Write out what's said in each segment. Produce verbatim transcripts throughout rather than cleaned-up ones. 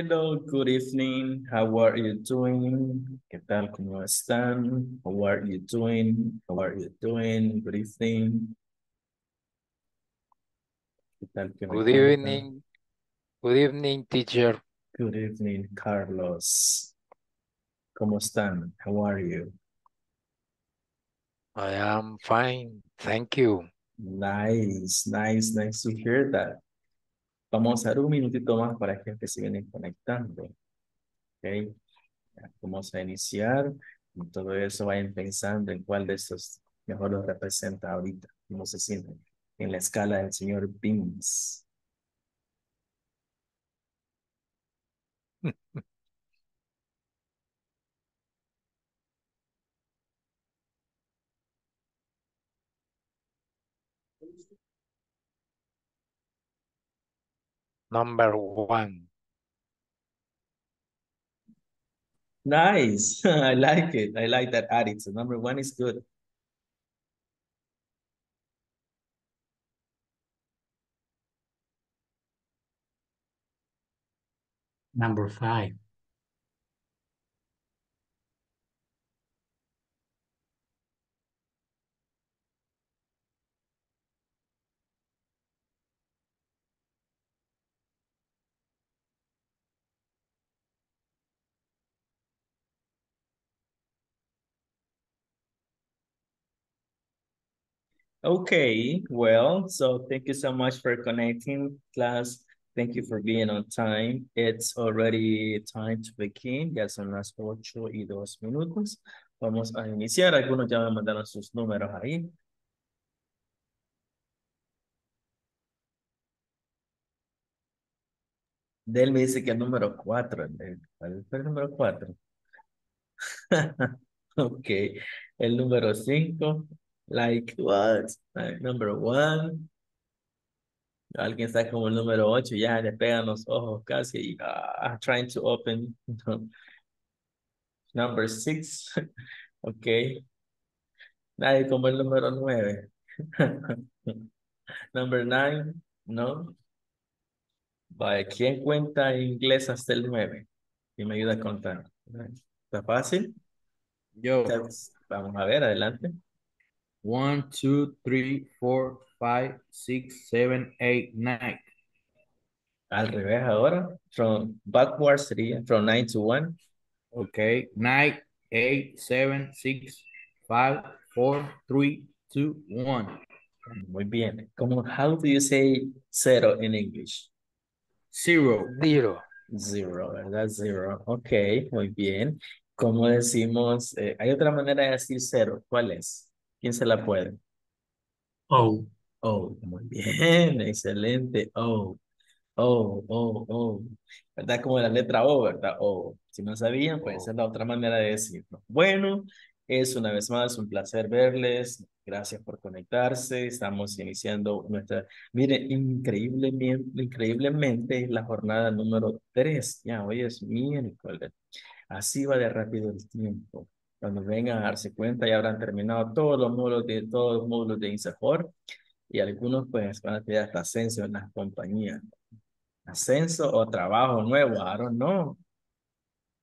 Hello, good evening. How are you doing? ¿Qué tal? ¿Cómo están? How are you doing? How are you doing? Good evening. ¿Qué tal? ¿Qué good evening. Good evening, teacher. Good evening, Carlos. ¿Cómo están? How are you? I am fine. Thank you. Nice, nice, nice to hear that. Vamos a dar un minutito más para que se vienen conectando. Ok. Vamos a iniciar. Todo eso vayan pensando en cuál de estos mejor los representa ahorita. ¿Cómo se sienten? En la escala del señor Binz. Number one. Nice. I like it. I like that attitude. Number one is good. Number five. Okay, well, so thank you so much for connecting, class. Thank you for being on time. It's already time to begin. Ya son las ocho y dos minutos. Vamos a iniciar. Algunos ya me mandaron sus números ahí. Delmi dice que el número cuatro. ¿Cuál fue el número cuatro? Okay. El número cinco. Like what? Like number one. Alguien está como el número ocho, ya le pegan los ojos casi. Ah, trying to open number six. Okay. Nadie como el número nueve. Number nine. No. Vale, ¿quién cuenta en inglés hasta el nueve? Y me ayuda a contar. ¿Está fácil? Yo. Vamos a ver, adelante. One, two, three, four, five, six, seven, eight, nine. Al revés ahora. From backwards sería from nine to one. Okay. Nine, eight, seven, six, five, four, three, two, one. Muy bien. Como, how do you say zero in English? Zero. Zero. Zero, ¿verdad? Zero. Okay, muy bien. Como decimos, eh, hay otra manera de decir cero. ¿Cuál es? ¿Quién se la puede? Oh. Oh, muy bien, excelente. Oh, oh, oh, oh. ¿Verdad? Como la letra O, ¿verdad? Oh. Si no sabían, pues oh. Esa es la otra manera de decirlo. Bueno, es una vez más un placer verles. Gracias por conectarse. Estamos iniciando nuestra... Miren, increíblemente, increíblemente la jornada número tres. Ya, hoy es miércoles. Así va de rápido el tiempo. Cuando vengan a darse cuenta ya habrán terminado todos los módulos de todos los módulos de InSafor y algunos pues van a tener hasta ascenso en las compañías. Ascenso o trabajo nuevo, I don't know.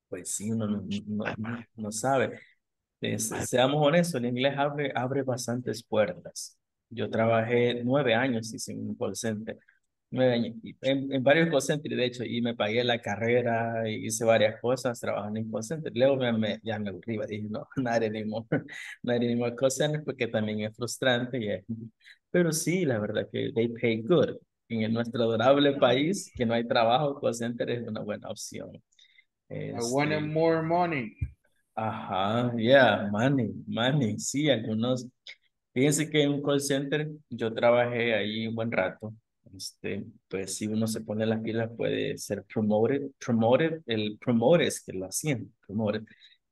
Pues sí, uno no, no, no sabe. Es, seamos honestos, el inglés abre, abre bastantes puertas. Yo trabajé nueve años en un call center. Nueve años, en, en varios call centers, de hecho, y me pagué la carrera, hice varias cosas trabajando en call centers. Luego me, me, ya me aburrí, dije, no, not anymore, not anymore call centers, porque también es frustrante. Yeah. Pero sí, la verdad que they pay good. En el, nuestro adorable país, que no hay trabajo, call center es una buena opción. Este, I wanted more money. Ajá, yeah, money, money, sí, algunos. Fíjense que en un call center yo trabajé ahí un buen rato. Este, pues si uno se pone las pilas puede ser promoted, promoted, el promoted es que lo hacían, promoted,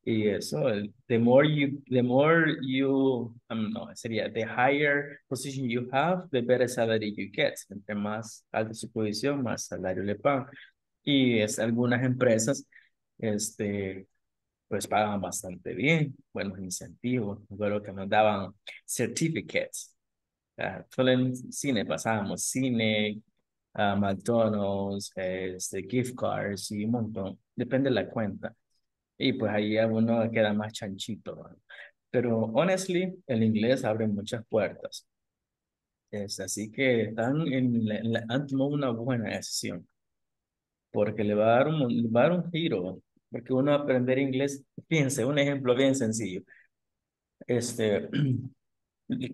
y eso, el, the more you, the more you, um, no, sería, the higher position you have, the better salary you get, entre más alta su posición, más salario le pagan, y es, algunas empresas, este, pues pagan bastante bien, buenos incentivos, lo que nos daban certificates. Solo en cine pasábamos, cine, uh, McDonald's, este, gift cards y un montón. Depende de la cuenta. Y pues ahí a uno queda más chanchito, ¿no? Pero, honestly, el inglés abre muchas puertas. Es, así que están en la, en la, han tomado una buena decisión. Porque le va a dar un, le va a dar un giro. Porque uno va a aprender inglés, piense, un ejemplo bien sencillo. Este,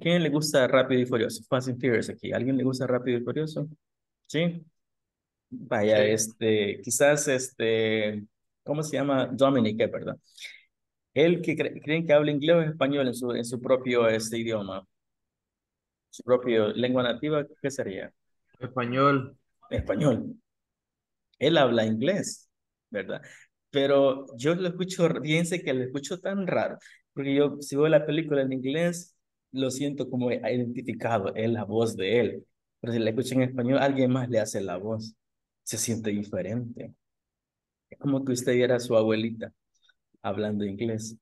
¿quién le gusta Rápido y Furioso? Fast and Furious aquí. ¿Alguien le gusta Rápido y Furioso? ¿Sí? Vaya, sí. este, quizás, este, ¿cómo se llama? Dominic, ¿verdad? Él que cre creen que habla inglés o español en su, en su propio este, idioma. Su propia lengua nativa, ¿qué sería? Español. Español. Él habla inglés, ¿verdad? Pero yo lo escucho, fíjense que lo escucho tan raro, porque yo si veo la película en inglés, lo siento como identificado, es la voz de él. Pero si la escucho en español, alguien más le hace la voz. Se siente diferente. Es como que usted viera a su abuelita hablando inglés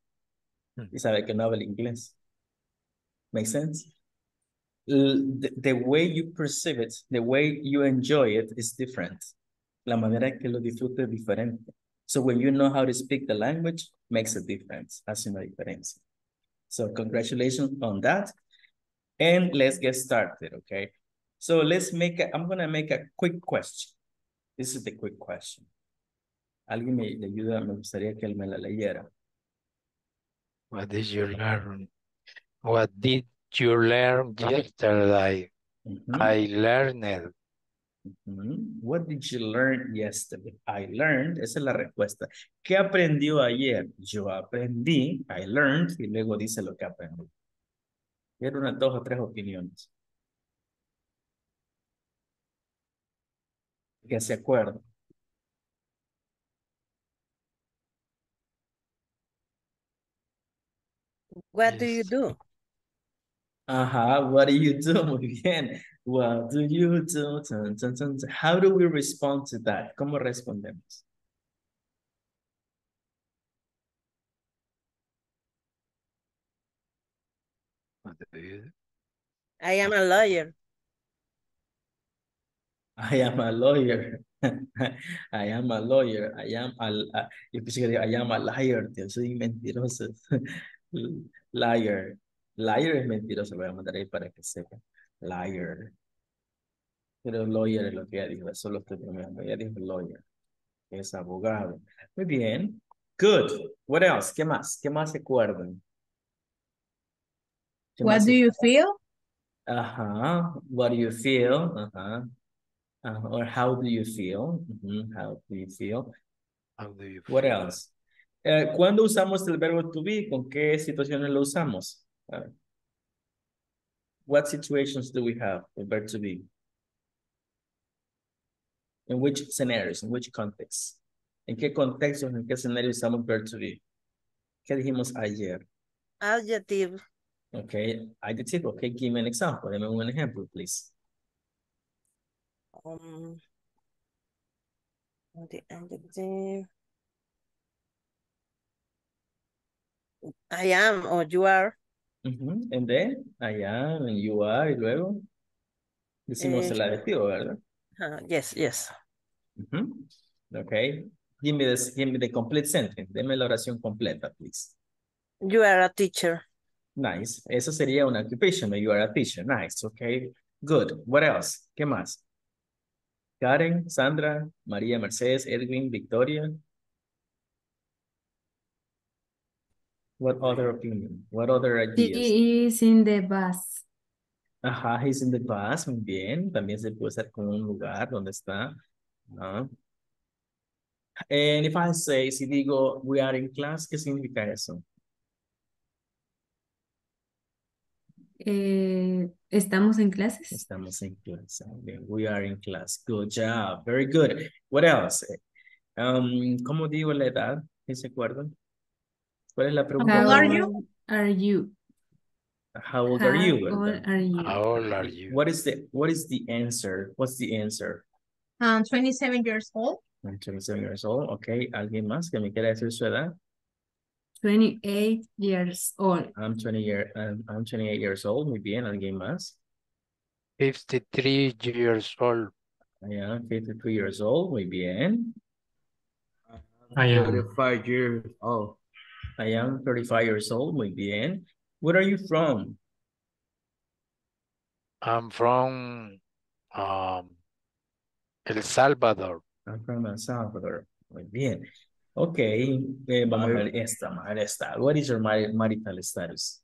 y sabe que no habla inglés. ¿Make sense? The, the way you perceive it, the way you enjoy it is different. La manera que lo disfrute es diferente. So when you know how to speak the language, makes a difference. Hace una diferencia. So congratulations on that. And let's get started, okay? So let's make, a, I'm gonna make a quick question. This is the quick question. Alguien me ayuda, me gustaría que él me la leyera. What did you learn? What did you learn yesterday? Mm-hmm. I learned. Mm-hmm. What did you learn yesterday? I learned. Esa es la respuesta. ¿Qué aprendió ayer? Yo aprendí. I learned. Y luego dice lo que aprendí. Quiero unas dos o tres opiniones. Que se acuerdan. What do you do? Ajá, uh-huh. What do you do? Muy bien. What do you do? Dun, dun, dun, dun. How do we respond to that? ¿Cómo respondemos? What do you do? I am a lawyer. I am a lawyer. I am a lawyer. I am a... a yo pensé que I am a liar. Yo soy mentiroso. Liar. Liar es mentiroso, lo voy a mandar ahí para que sepan. Liar. Pero lawyer es lo que ella dijo, eso lo estoy mirando. Ella dijo lawyer, es abogado. Muy bien. Good. What else? ¿Qué más? ¿Qué más se acuerdan? What do you feel? Ajá. What do you feel? Ajá. Or how do you feel? Uh-huh. How do you feel? How do you feel? What else? Uh, ¿Cuándo usamos el verbo to be? ¿Con qué situaciones lo usamos? Uh, what situations do we have with verb to be? In which scenarios? In which contexts? ¿En qué contextos? ¿En qué escenarios usamos verb to be? ¿Qué dijimos ayer? Adjective. Okay, adjective. Okay, give me an example. Give me one example, please. Um, the adjective. I am or you are. Uh-huh. And then, I am, and you are, y luego decimos eh, el adjetivo, ¿verdad? Uh, yes, yes. Uh-huh. Okay. Give me, this, give me the complete sentence. Deme la oración completa, please. You are a teacher. Nice. Eso sería una occupation, you are a teacher. Nice, okay. Good. What else? ¿Qué más? Karen, Sandra, María Mercedes, Edwin, Victoria. What other opinion? What other ideas? He is in the bus. Ajá, he's in the bus. Muy bien. También se puede hacer con un lugar donde está. Uh-huh. And if I say, si digo, we are in class, ¿qué significa eso? Eh, ¿Estamos en clases? Estamos en clase. Okay. We are in class. Good job. Very good. What else? Um, ¿Cómo digo la edad? ¿Se acuerdan? ¿Cuál es la pregunta? How are you? Are you? How old How are you? Old are you? How old are you? What is the what is the answer? What's the answer? Um, twenty-seven years old. I'm twenty-seven years old. Okay. ¿Alguien más que me quiera decir su edad? twenty-eight years old. I'm twenty year. I'm, I'm twenty-eight years old. Muy bien. ¿Alguien más? fifty-three years old. I am fifty-three years old. Muy bien. I am thirty-five years old. I am thirty-five years old. Muy bien. Where are you from? I'm from um, El Salvador. I'm from El Salvador. Muy bien. Ok, eh, vamos a ver esta, vamos a ver esta. What is your marital status?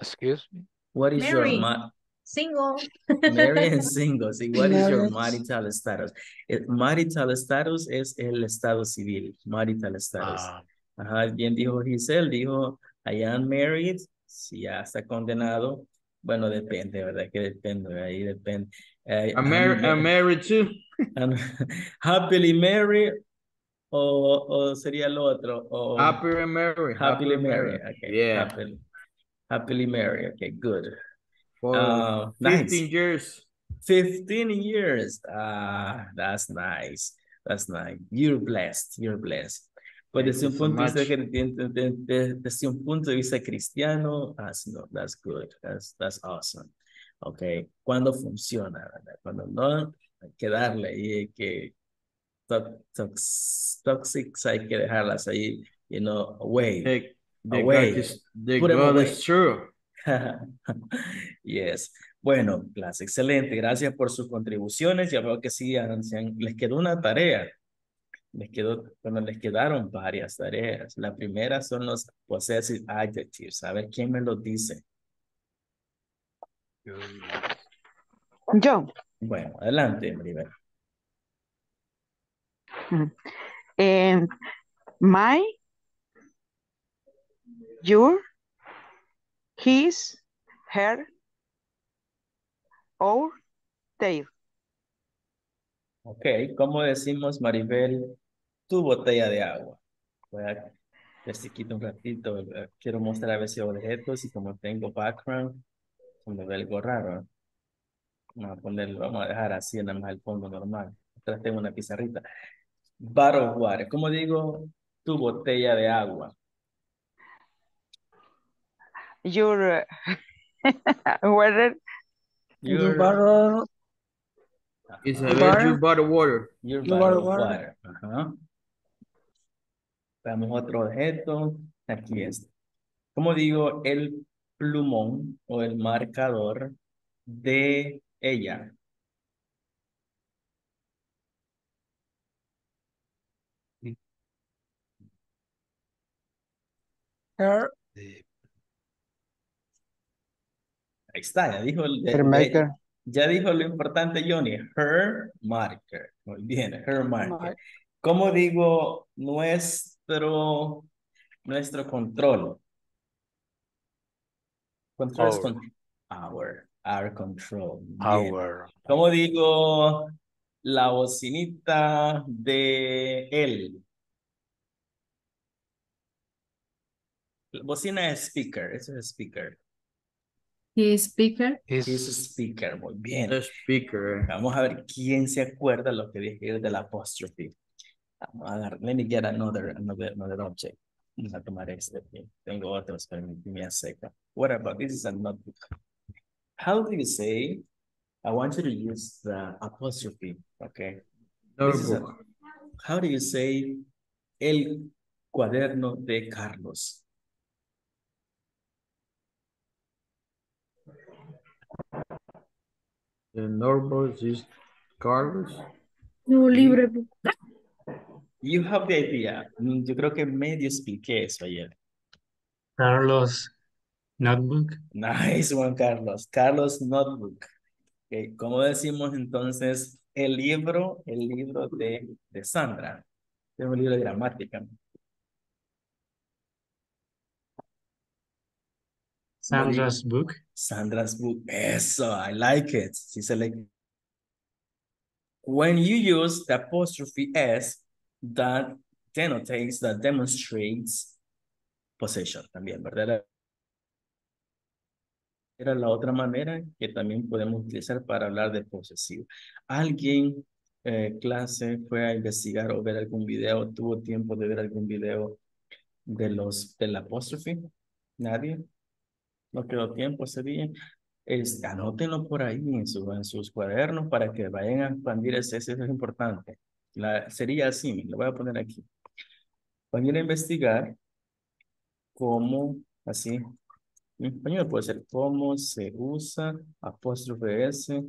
Excuse me? What is Mary. your Single. Married and single. See, what is your marital status? El marital status es el estado civil. Marital status. Ah. Ajá, bien dijo Giselle, dijo, I am married. Si ya está condenado. Bueno, depende, ¿verdad? Que depende, ahí depende. Uh, I'm, mar I'm, I'm married too. I'm happily married. O, o sería el otro. O, happily married. Happily married. Okay. Yeah. Happily, happily married. Okay, good. For uh, fifteen nice. years. fifteen years. Ah, that's nice. That's nice. You're blessed. You're blessed. But desde un, punto so de, de, de, desde un punto de vista cristiano, that's, no, that's good, that's, that's awesome. Okay, cuando funciona, ¿verdad? Cuando no, hay que darle y hay que toxics hay que dejarlas ahí, you know, away, they, they away. Just, they Put them away. Is true. Yes. Bueno, clase, excelente. Gracias por sus contribuciones. Ya veo que sí, les quedó una tarea. Les quedó, bueno, les quedaron varias tareas. La primera son los possessive adjectives. A ver, ¿quién me los dice? Yo. Bueno, adelante, Maribel. Um, my, your, his, her, our, their. Ok, ¿cómo decimos, Maribel? Tu botella de agua. Voy a ver si quito un ratito. Quiero mostrar a ver si objetos y como tengo background, me ve algo raro. Vamos a ponerlo, vamos a dejar así nada más el fondo normal. Atrás tengo una pizarrita. Bottle of water. ¿Cómo digo tu botella de agua? Your water. Your bottle. It's a your bottle water. Your bottle water. Ajá. Damos otro objeto. Aquí está. ¿Cómo digo el plumón o el marcador de ella? Her. Ahí está, ya dijo el de, de, ya dijo lo importante, Johnny. Her marker. Muy bien, her marker. ¿Cómo digo nuestro nuestro control? Control our. Con our, our control. Our. ¿Cómo digo la bocinita de él? La bocina es speaker. Eso es speaker. His speaker. His speaker. Muy bien. The speaker. Vamos a ver quién se acuerda lo que dije del apóstrofe. Vamos a dar. Let me get another, another, another object. Vamos a tomar este. Tengo otros, permíteme a seca. What about this is a notebook. How do you say? I want you to use the apostrophe. Okay. Notebook. A, how do you say el cuaderno de Carlos? The notebook is Carlos. No, libre. You have the idea. Yo creo que medio expliqué eso ayer. Carlos notebook. Nice one, Carlos. Carlos notebook. Okay. ¿Cómo decimos entonces el libro, el libro de, de Sandra? Es un libro de gramática. Sandra's book. Sandra's book. Eso, I like it. Sí, se le... When you use the apostrophe S, that denotates, that demonstrates possession también, ¿verdad? Era la otra manera que también podemos utilizar para hablar de posesivo. Alguien, eh, clase, fue a investigar o ver algún video, tuvo tiempo de ver algún video de los, del apóstrofe. Nadie. No quedó tiempo ese día. Es, anótenlo por ahí en, su, en sus cuadernos para que vayan a expandir ese, ese es importante. La, sería así, lo voy a poner aquí. Van a ir a investigar cómo, así, en español puede ser cómo se usa apóstrofe S,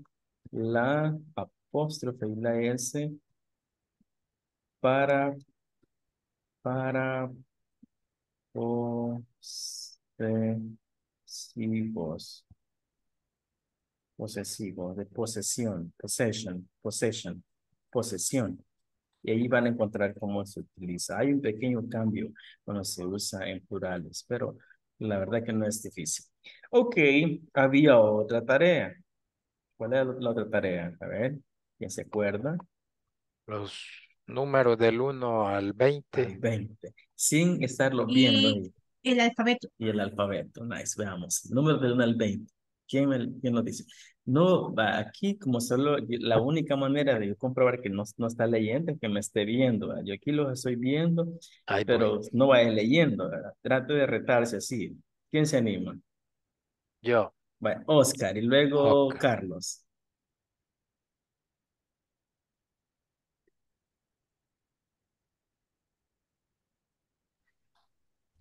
la apóstrofe y la S para, para posesivos. Posesivo, de posesión, possession, possession, posesión. Y ahí van a encontrar cómo se utiliza. Hay un pequeño cambio cuando se usa en plurales, pero la verdad que no es difícil. Ok, había otra tarea. ¿Cuál era la otra tarea? A ver, ¿quién se acuerda? Los números del uno al veinte. Al veinte, sin estarlo viendo. Y el alfabeto. Y el alfabeto, nice, veamos. Números del uno al veinte. ¿Quién, me, ¿Quién nos dice? No, aquí como solo la única manera de comprobar que no, no está leyendo es que me esté viendo, ¿verdad? Yo aquí los estoy viendo, ay, pero boy. No vaya leyendo, ¿verdad? Trate de retarse así. ¿Quién se anima? Yo. Bueno, Oscar y luego okay. Carlos.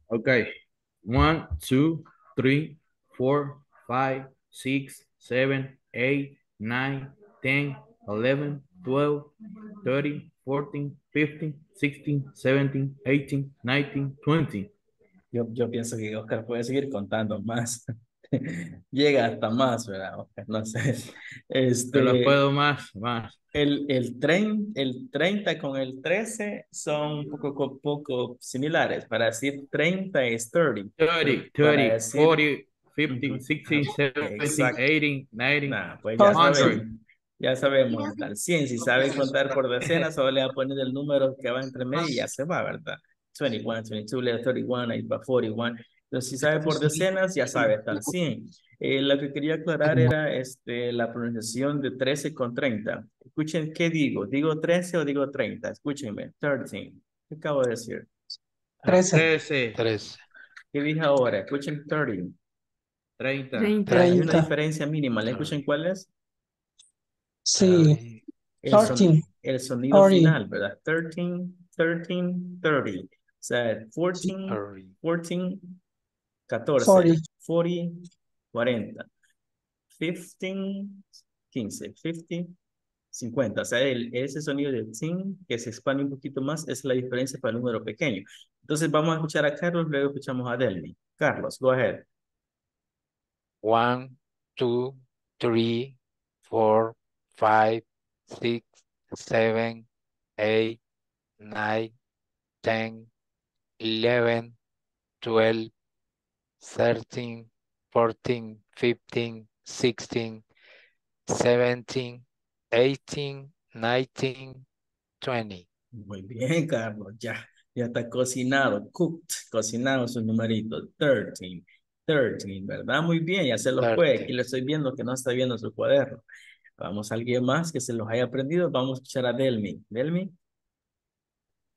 Ok. One, two, three, four, five, six, seven, eight, nine, ten, eleven, twelve, thirteen, fourteen, fifteen, sixteen, seventeen, eighteen, nineteen, twenty. Yo, yo pienso que Oscar puede seguir contando más. Llega hasta más, ¿verdad, Oscar? No sé. Este, Yo lo puedo más, más. El, el, trein, el treinta con el trece son poco, poco similares. Para decir treinta es thirty. thirty, thirty, decir... forty. fifteen, sixteen, seventeen, eighteen, nineteen, nah, pues ya sabemos, ya sabemos, al cien, si sabe contar por decenas, solo le va a poner el número que va entre medio y ya se va, ¿verdad? twenty-one, twenty-two, thirty-one, forty-one, entonces si sabe por decenas, ya sabe hasta el cien. Eh, lo que quería aclarar era este, la pronunciación de trece con treinta. Escuchen, ¿qué digo? ¿Digo trece o digo treinta? Escúchenme, thirteen, ¿qué acabo de decir? trece. trece. ¿Qué dije ahora? Escuchen, thirty. treinta. treinta. Hay una diferencia mínima. ¿Le escuchan cuál es? Sí. El trece. Sonido, el sonido trece. Final, ¿verdad? trece, trece, thirty. O sea, catorce, catorce, catorce, forty, cuarenta. fifteen, quince, fifty, cincuenta. O sea, el, ese sonido del tin que se expande un poquito más es la diferencia para el número pequeño. Entonces vamos a escuchar a Carlos, luego escuchamos a Delmi. Carlos, go ahead. One, two, three, four, five, six, seven, eight, nine, ten, eleven, twelve, thirteen, fourteen, fifteen, sixteen, seventeen, eighteen, nineteen, twenty. Muy bien, Carlos, ya, ya está cocinado, cooked, cocinado sus numeritos, thirteen. trece, ¿verdad? Muy bien, ya se los fue. Aquí lo estoy viendo que no está viendo su cuaderno. Vamos a alguien más que se los haya aprendido. Vamos a escuchar a Delmi. Delmi.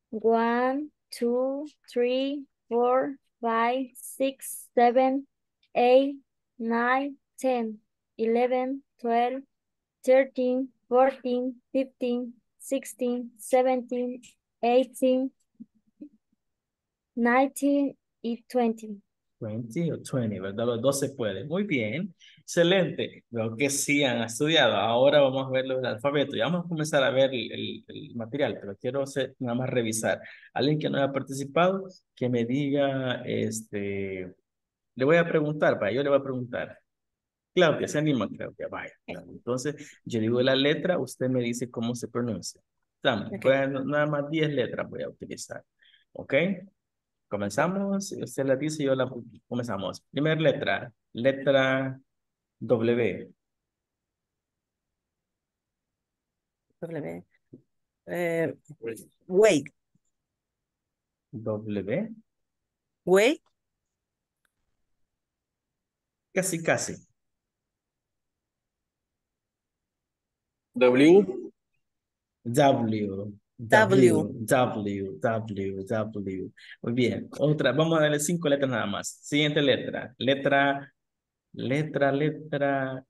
one, two, three, four, five, six, seven, eight, nine, ten, eleven, twelve, thirteen, fourteen, fifteen, sixteen, seventeen, eighteen, nineteen, and twenty. veinte o veinte, ¿verdad? Los dos se pueden. Muy bien. Excelente. Veo que sí han estudiado. Ahora vamos a ver los alfabetos. Ya vamos a comenzar a ver el, el, el material, pero quiero hacer, nada más revisar. Alguien que no haya participado, que me diga, este, le voy a preguntar, para yo le voy a preguntar. Claudia, ¿se anima, Claudia? Vaya. Entonces, yo digo la letra, usted me dice cómo se pronuncia. Estamos. Okay. Pues, nada más diez letras voy a utilizar. ¿Ok? Comenzamos, usted la dice, yo la comenzamos. Primera letra, letra W. W. Eh, wait. W. Wait. Casi, casi. W. W. W, W, W, W. Muy bien. Otra, vamos a darle cinco letras nada más. Siguiente letra. Letra Letra, letra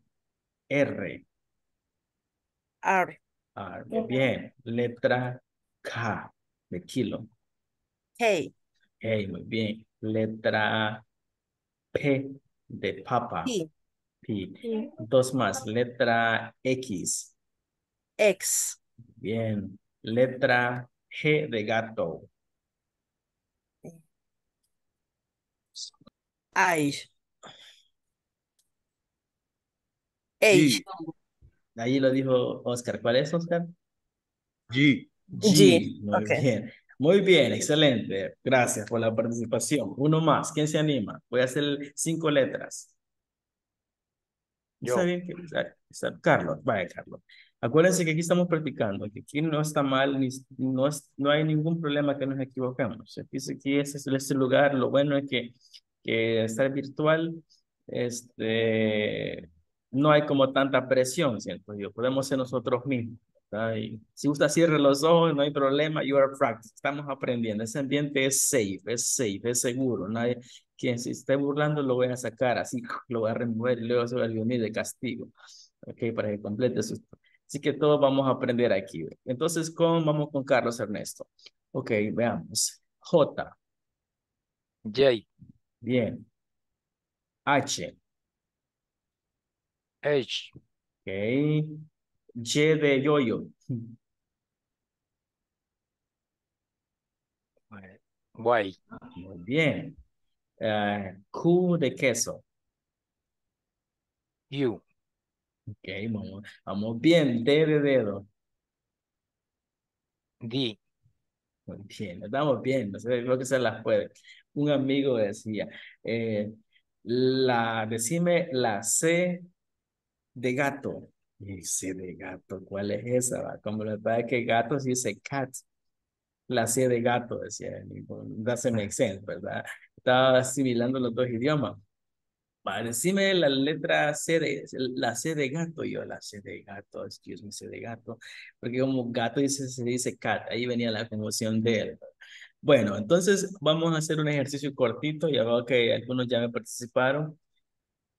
R. R. R. Muy bien. Letra K de kilo. K. K, muy bien. Letra P de papa. P. P. P. Dos más. Letra X. X. Bien. Letra G de gato. I. H. Ahí lo dijo Oscar. ¿Cuál es, Oscar? G. G. G. Muy okay. bien. Muy bien, excelente. Gracias por la participación. Uno más. ¿Quién se anima? Voy a hacer cinco letras. Yo. ¿Está bien? Carlos. Vaya, Carlos. Acuérdense que aquí estamos practicando. Que aquí no está mal, ni, no, es, no hay ningún problema que nos equivocamos. Aquí, aquí es este lugar. Lo bueno es que, que estar virtual, este... no hay como tanta presión, ¿cierto? Yo, podemos ser nosotros mismos. Y si gusta, cierre los ojos, no hay problema, you are practicing. Estamos aprendiendo. Ese ambiente es safe, es safe, es seguro. Nadie, quien se esté burlando lo voy a sacar, así lo voy a remover y luego se va a unir de castigo. Ok, para que complete su... Así que todos vamos a aprender aquí. Entonces, con, vamos con Carlos Ernesto. Ok, veamos. J. J. Bien. H. H. Ok. Y de yoyo. Y. Muy bien. Uh, Q de queso. U. Ok, vamos, vamos bien. D de dedo. D. Muy bien, estamos bien. No sé, creo que se las puede. Un amigo decía, eh, la, decime la C de gato. Y C de gato, ¿cuál es esa? Va? Como la verdad es que gato se dice cat. La C de gato, decía él. Doesn't make sense, ¿verdad? Estaba asimilando los dos idiomas. Va, decime la letra C de, la C de gato. Yo, la C de gato, excuse me, C de gato. Porque como gato dice, se dice cat. Ahí venía la confusión de él. Bueno, entonces vamos a hacer un ejercicio cortito. Ya veo que algunos ya me participaron.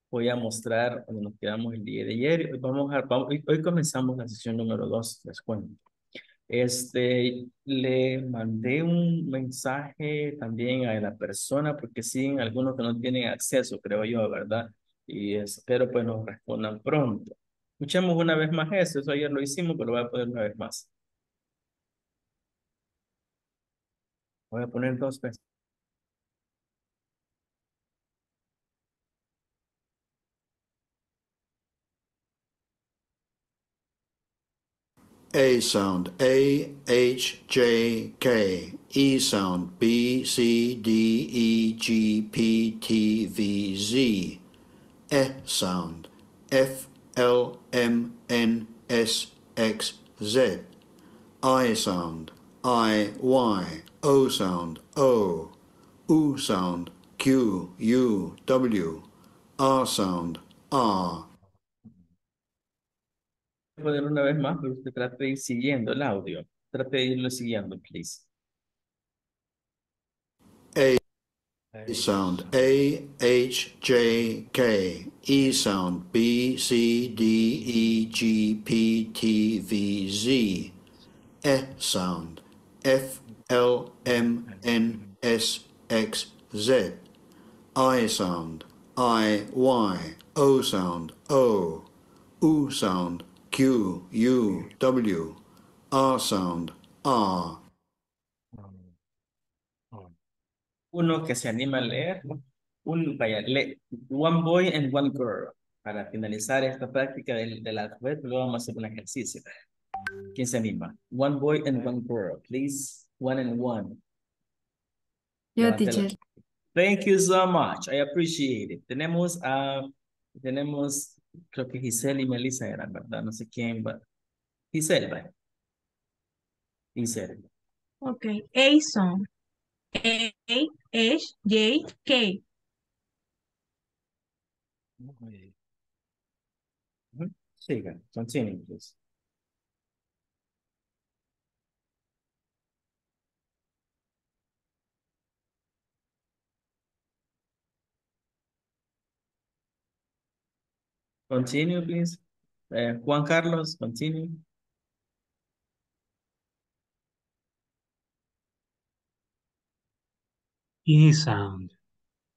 Voy a mostrar donde nos quedamos el día de ayer. Hoy, vamos a, vamos, hoy, hoy comenzamos la sesión número dos, les cuento. Este, le mandé un mensaje también a la persona, porque siguen algunos que no tienen acceso, creo yo, ¿verdad? Y espero pues nos respondan pronto. Escuchemos una vez más eso. Eso ayer lo hicimos, pero lo voy a poner una vez más. Voy a poner dos veces. A sound, A, H, J, K. E sound, B, C, D, E, G, P, T, V, Z. E sound, F, L, M, N, S, X, Z. I sound, I, Y. O sound, O. U sound, Q, U, W. R sound, R. Poner una vez más, pero usted trate de ir siguiendo el audio. Trate de irlo siguiendo, please. A sound, A, H, J, K. E sound, B, C, D, E, G, P, T, V, Z. E sound, F, L, M, N, S, X, Z. I sound, I, Y. O sound, O. U sound, Q, U, W. R sound, R. Uno que se anima a leer. Un, vaya, le, one boy and one girl. Para finalizar esta práctica del, del alfabeto, luego vamos a hacer un ejercicio. ¿Quién se anima? One boy and one girl, please. One and one. Yo, teacher. Thank you so much. I appreciate it. Tenemos a... Uh, tenemos... Creo que Giselle y Melissa eran, ¿verdad? No sé quién va. Giselle, ¿verdad? Giselle. Ok. A sound. A, H, J, K. Siga. Continue, please. Continue, please. Uh, Juan Carlos, continue. E sound.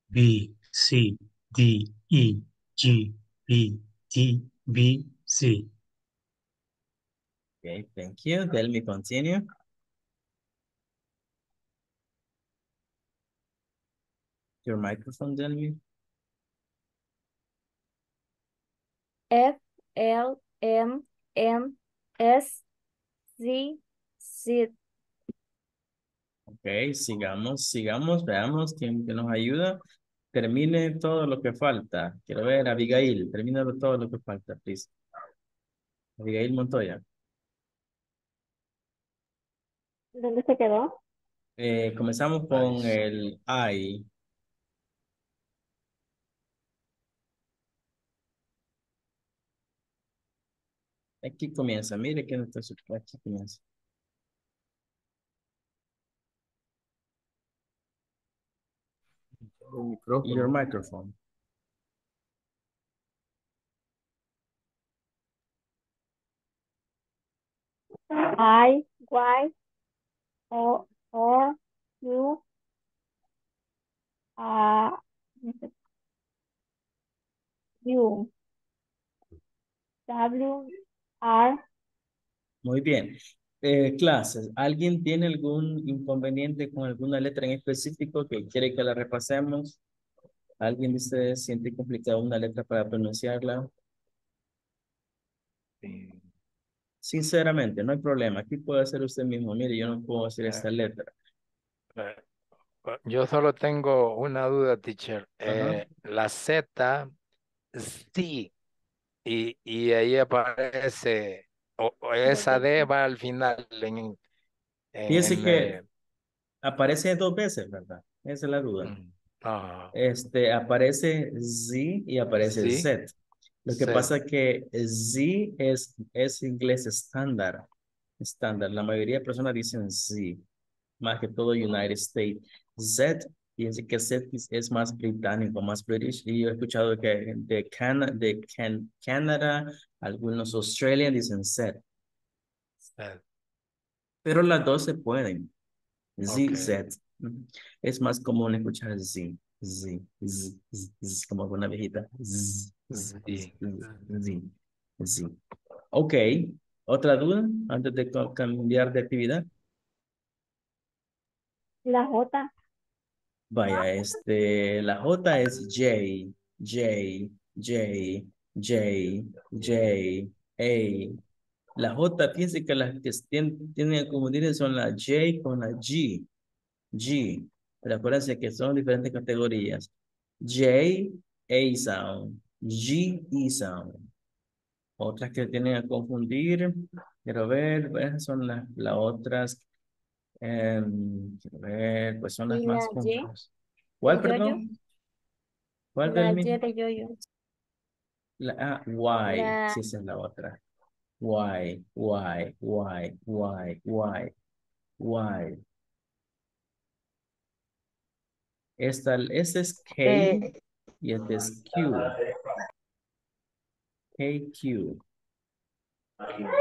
B, C, D, E, G, B, T, B, C. Okay, thank you. Delmi, continue. Your microphone, Delmi. F, L, M, N, S, Z, Z. Ok, sigamos, sigamos, veamos quién que nos ayuda. Termine todo lo que falta. Quiero ver, Abigail, termina todo lo que falta, please. Abigail Montoya. ¿Dónde se quedó? Eh, comenzamos con el I. Aquí comienza, mire que no está su... Aquí comienza. Your microphone. I, Y, O, O, U, uh, U, W, R. Muy bien. Eh, clases. ¿Alguien tiene algún inconveniente con alguna letra en específico que quiere que la repasemos? ¿Alguien de ustedes siente complicada una letra para pronunciarla? Sinceramente, no hay problema. Aquí puede hacer usted mismo. Mire, yo no puedo hacer esta letra. Yo solo tengo una duda, teacher. Eh, la Z, sí. Y, y ahí aparece... O, o esa D va al final. En, en, Fíjense en, que eh... aparece dos veces, ¿verdad? Esa es la duda. Mm. Ah. Este, aparece Z y aparece ¿Sí? Z. Lo que Z. pasa es que Z es, es inglés estándar. Estándar. La mayoría de personas dicen Z. Más que todo United States. Z, fíjense que Z es más británico, más British. Y yo he escuchado que de, Can de Can Canadá... Algunos Australian dicen Z. Pero las dos se pueden. Z, okay. Z. Es más común escuchar Z. Z, Z, Z, Z como una viejita. Z, Z, Z, Z, Z. Ok. ¿Otra duda antes de cambiar de actividad? La J. Vaya, este, la J es J, J, J. J, J, A. La J, fíjense que las que tienden, tienden a confundir son la J con la G. G. Pero acuérdense que son diferentes categorías. J, A sound. G, E sound. Otras que tienden a confundir. Quiero ver, esas son las, las otras. Eh, quiero ver, pues son las más confundidas. ¿Cuál, perdón? ¿Cuál, Delmi? La J de yo-yo. La, ah, why, yeah. Sí, esa es la otra. Why, why, why, why, why, why. Esta, este es K eh. y este es Q. K Q.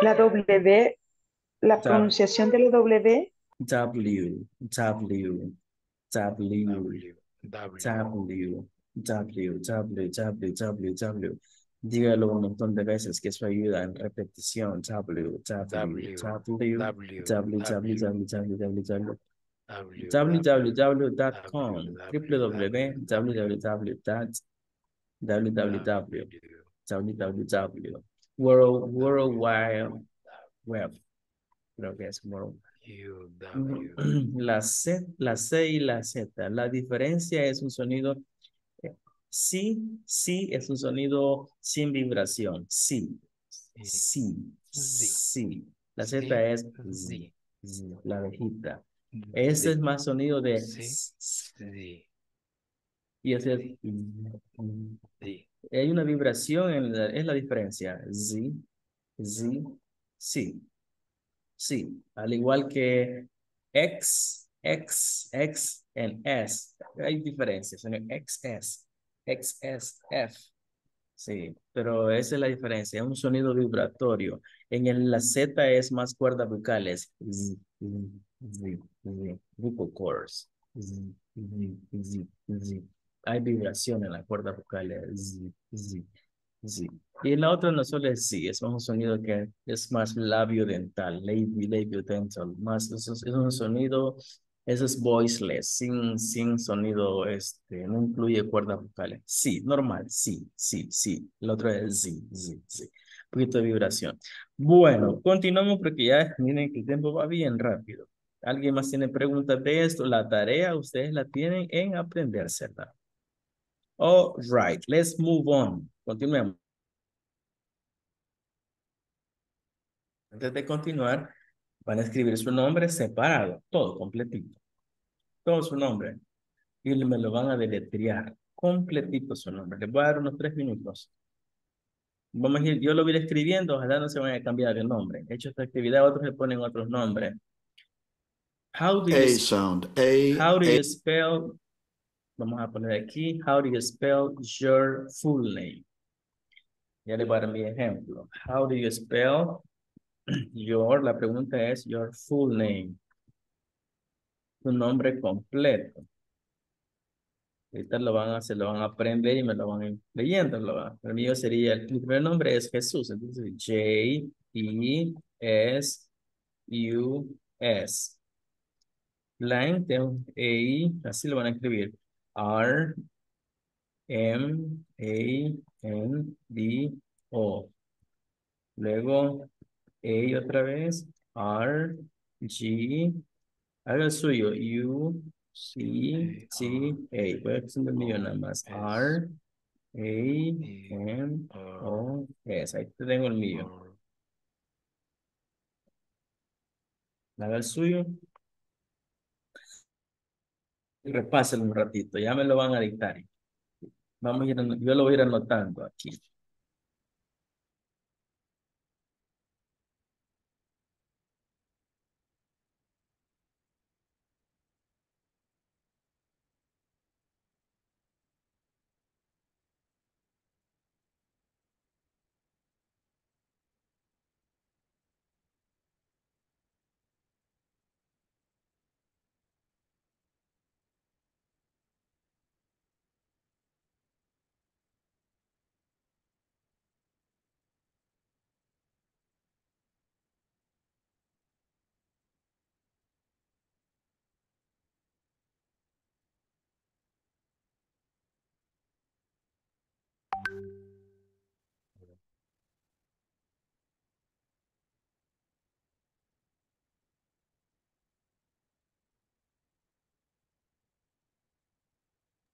La W, la w. pronunciación de la W. W, W, W, W, W, W, W, W, W. Dígalo un montón de veces que eso ayuda en repetición. W, W, W, W, W, W, W, W W W dot com, W W W dot W W W dot W W W W W W World, World Wide Web. Creo que es World. La C, la C y la Z. La diferencia es un sonido. Sí, sí, es un sonido sin vibración. Sí, sí, sí. La Z es Z, la abejita. Ese es más sonido de sí. Y ese es sí. Hay una vibración, en la, es la diferencia. Z, Z, sí. Sí, al igual que X, X, X, en S. Hay diferencias en el X, S. X S F. Sí, pero esa es la diferencia, es un sonido vibratorio. En el, la Z es más cuerdas vocales. Vocal cords. Hay vibración en la cuerda vocal. Y en la otra no solo es sí, es un sonido que es más labio dental, labio, labio dental, más, es, es un sonido, eso es voiceless, sin, sin sonido, este, no incluye cuerdas vocales. Sí, normal, sí, sí, sí. La otra es sí, sí, sí. Un poquito de vibración. Bueno, continuamos porque ya miren que el tiempo va bien rápido. ¿Alguien más tiene preguntas de esto? La tarea ustedes la tienen en aprendérsela. All right, let's move on. Continuemos. Antes de continuar, van a escribir su nombre separado, todo completito. Todo su nombre. Y me lo van a deletrear, completito su nombre. Les voy a dar unos tres minutos. Vamos a ir, yo lo voy a ir escribiendo, ojalá no se vayan a cambiar de nombre. He hecho esta actividad, otros le ponen otros nombres. How do you, a sound. A, how do you spell... Vamos a poner aquí, how do you spell your full name? Ya le voy a dar mi ejemplo. How do you spell your, la pregunta es your full name. Tu nombre completo. Ahorita lo van a, se lo van a aprender y me lo van a ir leyendo. Lo van. El mío sería, el primer nombre es Jesús. Entonces, J E S U S. Blank, A, así lo van a escribir. R M A N D O. Luego, A otra vez. R G. Haga el suyo. U C T A. Voy a hacer un millón nada más. R A N O S. Ahí tengo el mío. Haga el suyo. Repásenlo un ratito, ya me lo van a dictar. Vamos a ir, yo lo voy a ir anotando aquí.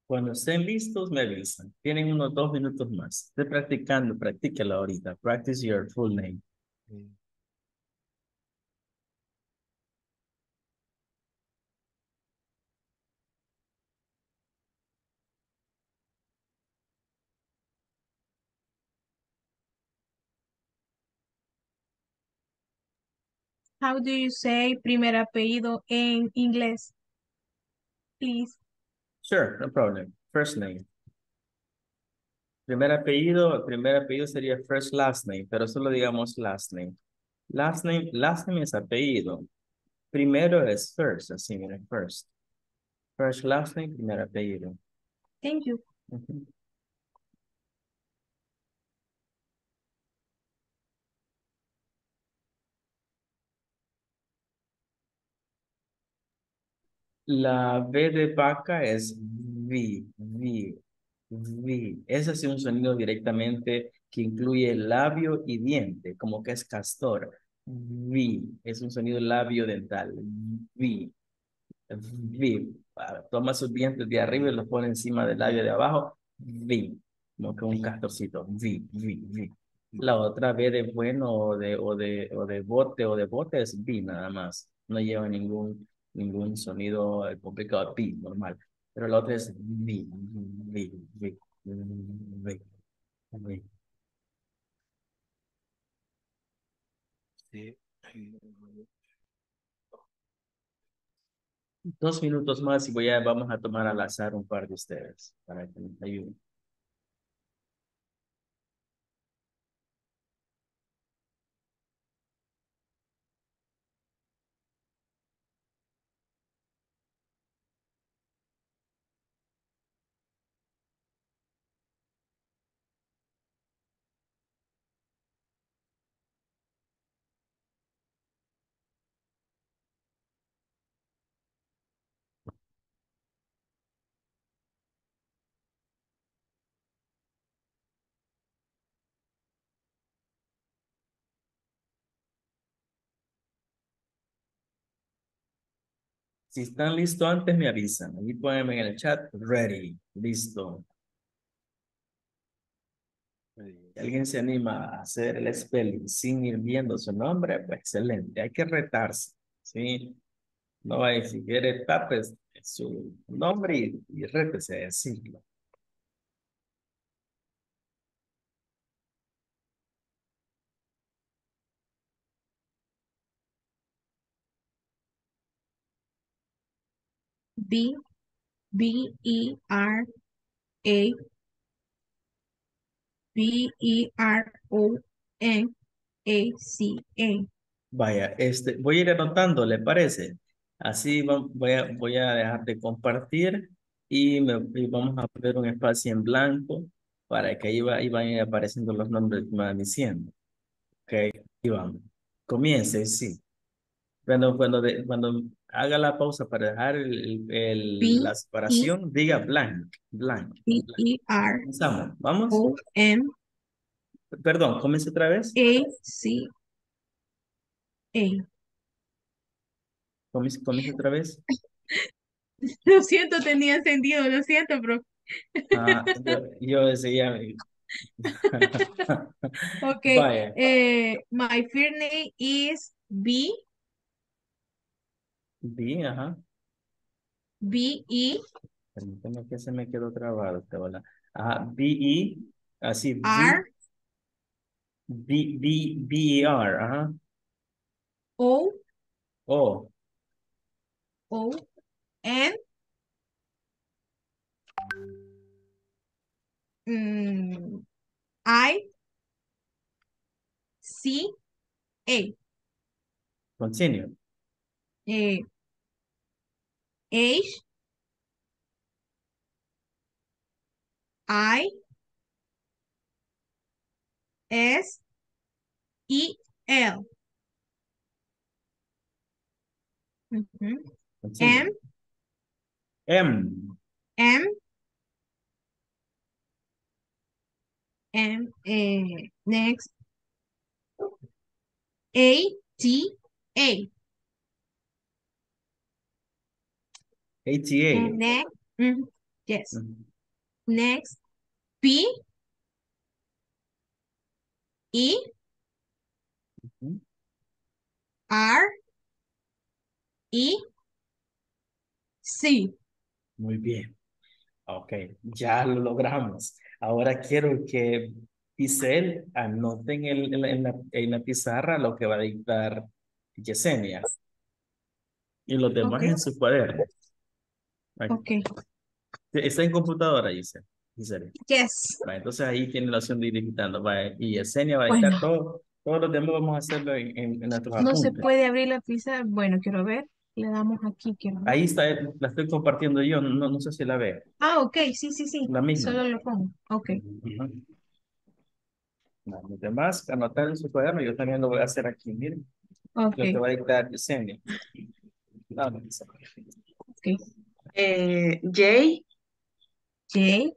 Cuando estén listos, me avisan. Tienen unos dos minutos más. Estoy practicando, practíquela ahorita. Practice your full name. Mm. How do you say primer apellido en inglés? Please. Sure, no problem. First name. Primer apellido, primer apellido sería first last name, pero solo digamos last name. Last name, last name es apellido. Primero es first, así miren, first. First last name, primer apellido. Thank you. Uh-huh. La V de vaca es V, V, V. Ese es un sonido directamente que incluye labio y diente, como que es castor. V, es un sonido labio dental. V, V. Toma sus dientes de arriba y los pone encima del labio de abajo. V, como que un castorcito. V, V, V. La otra V de bueno o de, o de, o de bote o de bote es V nada más. No lleva ningún... ningún sonido complicado, pi, normal. Pero la otra es vi, vi, vi, vi, vi. Sí. Dos minutos más y voy a, vamos a tomar al azar un par de ustedes para que nos ayuden. Si están listos antes me avisan. Ahí pónganme en el chat. Ready. Listo. Si alguien se anima a hacer el spelling sin ir viendo su nombre, pues excelente. Hay que retarse. ¿Sí? No va a decir, quiere tapes su nombre y, y rétese a decirlo. B, B, E, R, A, B, E, R, O, N, A, C, A. Vaya, este, voy a ir anotando, ¿le parece? Así voy a, voy a dejar de compartir y, me, y vamos a poner un espacio en blanco para que ahí, va, ahí vayan apareciendo los nombres que me van diciendo. Ok, y vamos. Comience, sí. Cuando, cuando, de, cuando haga la pausa para dejar el, el, B, la separación, e, diga blank, blank. B, blank. E, R, comenzamos, vamos. O, M, perdón, comience otra vez. A, C, A. Comienza otra vez. Lo siento, tenía sentido, lo siento, bro. Ah, yo, yo decía. Ok. Eh, my first name is B. B, ajá. B, E. Permítame que se me quedó trabado esta bola. Ajá, B, E. Así. B, R. B, B, B, E, R, ajá. O. O. O, N, mm, I, C, A. Continue. A, H, I, S, E, L. Mm-hmm. M M M M eh, next A T A A T A next mm, yes mm-hmm. Next B E mm-hmm. R E sí. Muy bien. Ok, ya lo logramos. Ahora quiero que Isel anoten el, el, en, la, en la pizarra lo que va a dictar Yesenia. Y los demás okay. En su cuaderno. Okay. ¿Está en computadora, Isel? Isel. Yes. Vale, entonces ahí tiene la opción de ir dictando. Vale, y Yesenia va a dictar bueno. todo. Todos los demás vamos a hacerlo en, en, en nuestros apuntes. No se puede abrir la pizarra. Bueno, quiero ver. Le damos aquí. Quiero... Ahí está, la estoy compartiendo yo, no, no sé si la ve. Ah, ok, sí, sí, sí. La misma. Solo lo pongo, ok. Los demás, anotar en su cuaderno, yo también lo voy a hacer aquí, miren. Ok. Lo que va a dictar Yesenia. No, no, ok. Eh, J. J.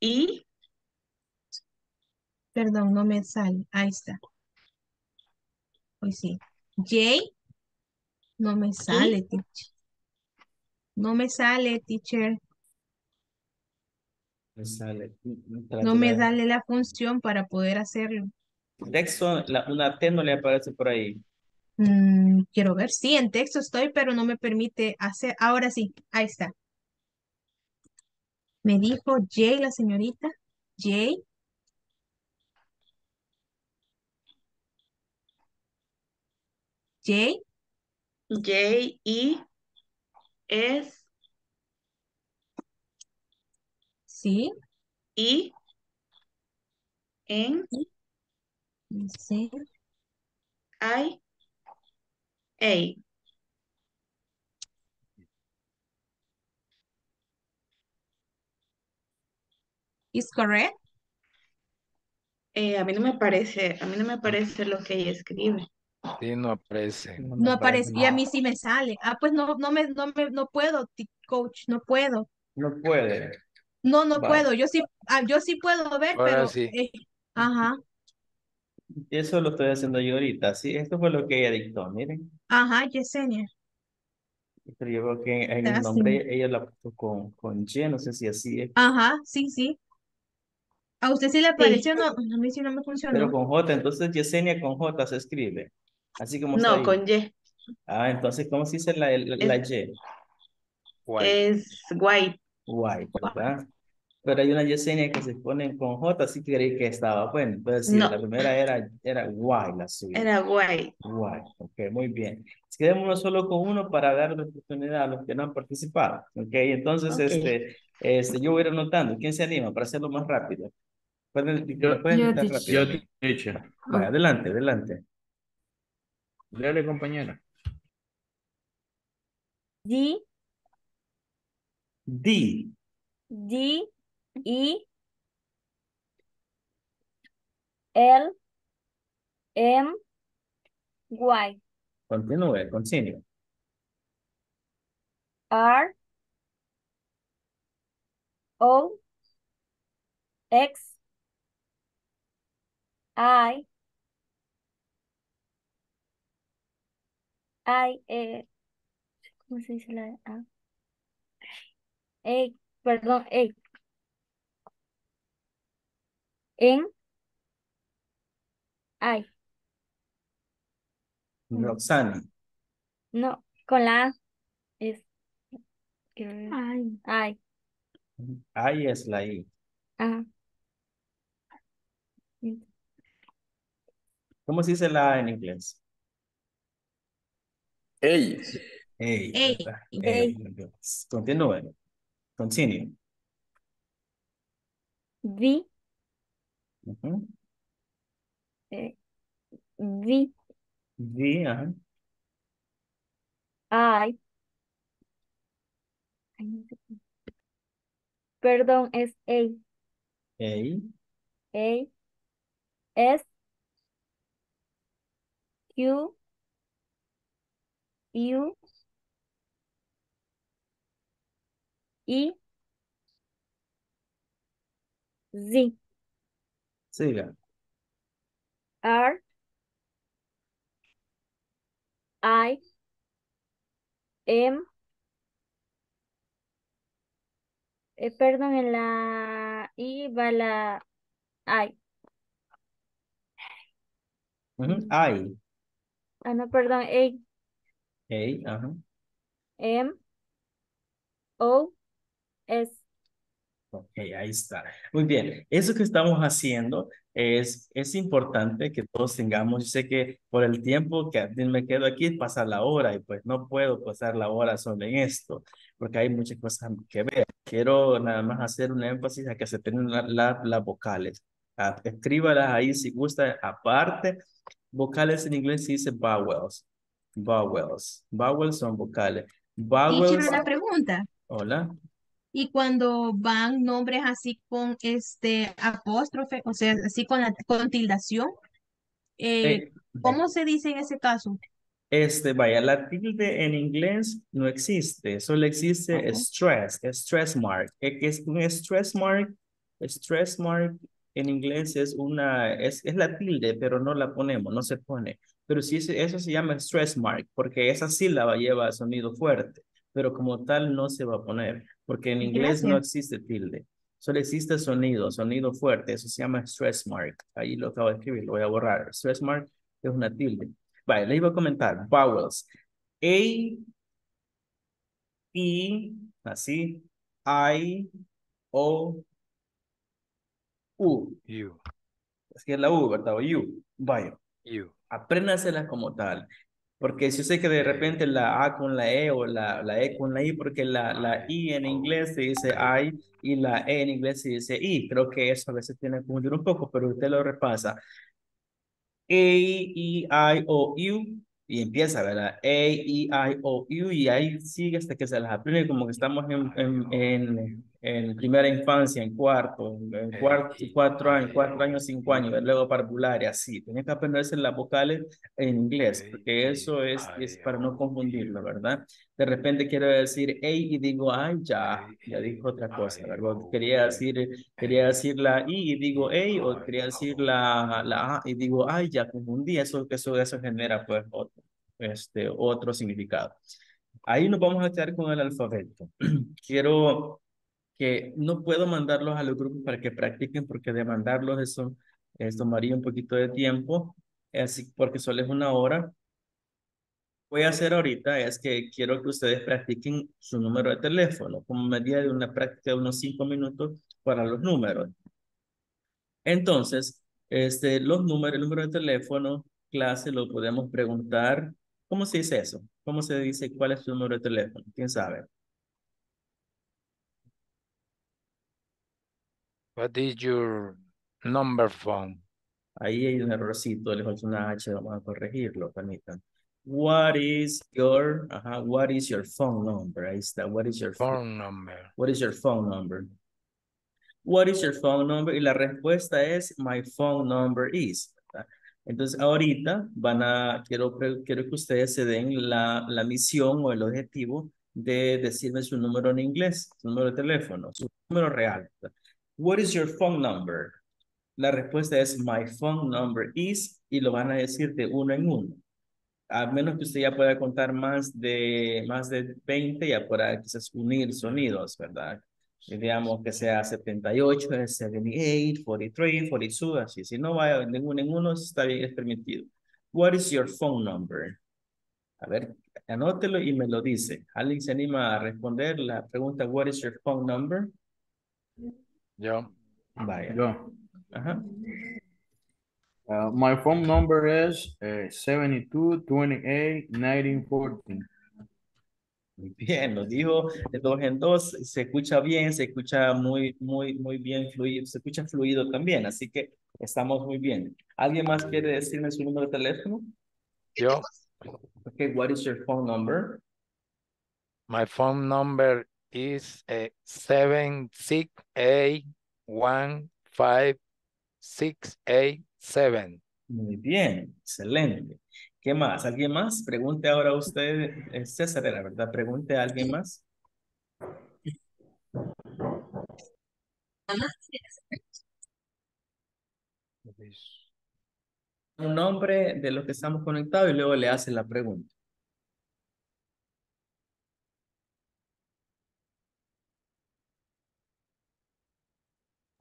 I. Perdón, no me sale, ahí está. Hoy sí. J. No me sale, ¿sí? Teacher. No me sale, teacher. Me sale. No me sale la función para poder hacerlo. Texto, la, una T no le aparece por ahí. Mm, quiero ver. Sí, en texto estoy, pero no me permite hacer. Ahora sí, ahí está. Me dijo Jay, la señorita. Jay. Jay. J, E, S, sí, E, N, sí. I, A. ¿Es correcto? Eh, a mí no me parece, a mí no me parece lo que ella escribe. Sí, no aparece. No, no aparece. aparece. Y a mí sí me sale. Ah, pues no, no me, no me, no puedo, coach, no puedo. No puede. No, no vale. puedo. Yo sí, yo sí puedo ver, Ahora pero. Sí. Eh, ajá. Eso lo estoy haciendo yo ahorita, sí. Esto fue lo que ella dictó, miren. Ajá, Yesenia. Pero yo veo que en el nombre ella la puso con, con Y, no sé si así es. Ajá, sí, sí. A usted sí le apareció, sí. No, a mí sí no me funcionó. Pero con J, entonces Yesenia con J se escribe. Así como no, está con Y. Ah, entonces, ¿cómo se dice la, la, la es, Y? White. Es white. White, ¿verdad? Pero hay una Yesenia que se pone con J, así que creí que estaba bueno. Entonces, sí, no. La primera era, era Y, la suya. Era Y. Y, ok, muy bien. Quedémonos solo con uno para dar la oportunidad a los que no han participado. Ok, entonces, okay. Este, este, yo voy a ir anotando. ¿Quién se anima para hacerlo más rápido? ¿Pueden, yo, ¿pueden yo te rápido? Yo te echo. Vale, adelante, adelante. Dale, compañera. D. D. D. I. L. M. Y. Continúe, continúe. R. O. X. I. I, eh, ¿cómo se dice la A? Eh, perdón, eh. En. I. Roxana. No, con la A. Es. Ay. Ay. Ay es la I. Ajá. ¿Cómo se dice la A en inglés? Ey. Ey. Ey. Ey. Continúe. Continue. V. Uh-huh. eh, v. V. Ajá. I. Ay, no sé. Perdón, es A. A. A. S. Q. U, I, Z. Siga. R, I, M, eh, perdón, en la I va la I. Mm-hmm. I. Ah, no, perdón, A. A, ajá. M, O, S. Ok, ahí está. Muy bien. Eso que estamos haciendo es, es importante que todos tengamos. Yo sé que por el tiempo que me quedo aquí pasa la hora y pues no puedo pasar la hora solo en esto porque hay muchas cosas que ver. Quiero nada más hacer un énfasis a que se tengan la, la, las vocales. A, escríbalas ahí si gusta. Aparte, vocales en inglés se dice vowels. Vowels. Vowels son vocales. Vowels. Y quiero una pregunta. Hola. Y cuando van nombres así con este apóstrofe, o sea, así con, la, con tildación, eh, eh, ¿cómo eh. se dice en ese caso? Este, vaya, la tilde en inglés no existe, solo existe uh-huh. stress, stress mark. Es un stress mark, stress mark en inglés es una, es, es la tilde, pero no la ponemos, no se pone. Pero sí, eso se llama stress mark, porque esa sílaba lleva sonido fuerte, pero como tal no se va a poner, porque en inglés Gracias. No existe tilde, solo existe sonido, sonido fuerte, eso se llama stress mark. Ahí lo acabo de escribir, lo voy a borrar. Stress mark es una tilde. Vale, le iba a comentar, vowels. A, I, así, I, O, U. U. Es que es la U, ¿verdad? O U. Vaya. U. Apréndaselas como tal, porque yo sé que de repente la A con la E o la, la E con la I, porque la, la I en inglés se dice I y la E en inglés se dice I. Creo que eso a veces tiene que confundir un poco, pero usted lo repasa. A, E, I, O, U, y empieza, ¿verdad? A, E, I, O, U, y ahí sigue hasta que se las aprende, como que estamos en, en, en, en primera infancia, en cuarto, en cuarto, cuatro años, cuatro años, cinco años, luego parvular y así. Tenía que aprenderse las vocales en inglés, porque eso es, es para no confundirlo, ¿verdad? De repente quiero decir ey y digo ay, ya, ya dijo otra cosa, ¿verdad? Quería decir, quería decir la I y digo ey, o quería decir la, la A y digo ay, ya confundí, eso, eso, eso genera pues otro, este, otro significado. Ahí nos vamos a quedar con el alfabeto. Quiero que no puedo mandarlos a los grupos para que practiquen, porque de mandarlos eso les tomaría un poquito de tiempo, así, porque solo es una hora. Voy a hacer ahorita es que quiero que ustedes practiquen su número de teléfono, como medida de una práctica de unos cinco minutos para los números. Entonces, este, los números, el número de teléfono, clase, lo podemos preguntar. ¿Cómo se dice eso? ¿Cómo se dice cuál es tu número de teléfono? ¿Quién sabe? What is your number phone? Ahí hay un errorcito, le falta una H, vamos a corregirlo, permitan. What is your, ajá, what is your phone number? Ahí está, what is your phone, phone number? What is your phone number? What is your phone number? Y la respuesta es, my phone number is. Entonces, ahorita van a, quiero, quiero que ustedes se den la, la misión o el objetivo de decirme su número en inglés, su número de teléfono, su número real. What is your phone number? La respuesta es, my phone number is, y lo van a decir de uno en uno. A menos que usted ya pueda contar más de, más de veinte, ya podrá quizás unir sonidos, ¿verdad? Y digamos que sea setenta y ocho, setenta y ocho, cuarenta y tres, cuarenta y dos, así. Si no va de uno en uno, está bien, es permitido. What is your phone number? A ver, anótelo y me lo dice. ¿Alguien se anima a responder la pregunta, what is your phone number? Yo. Vaya. Yo. Ajá. Uh, my phone number is uh, seventy-two twenty-eight nineteen fourteen. Bien, lo dijo de dos en dos, se escucha bien, se escucha muy, muy, muy bien fluido, se escucha fluido también, así que estamos muy bien. ¿Alguien más quiere decirme su número de teléfono? Yo. Okay, what is your phone number? My phone number is uh, seven six eight one five six eight seven. Muy bien, excelente. ¿Qué más? ¿Alguien más? Pregunte ahora a usted, César, la verdad, pregunte a alguien más. Un nombre de los que estamos conectados y luego le hace la pregunta.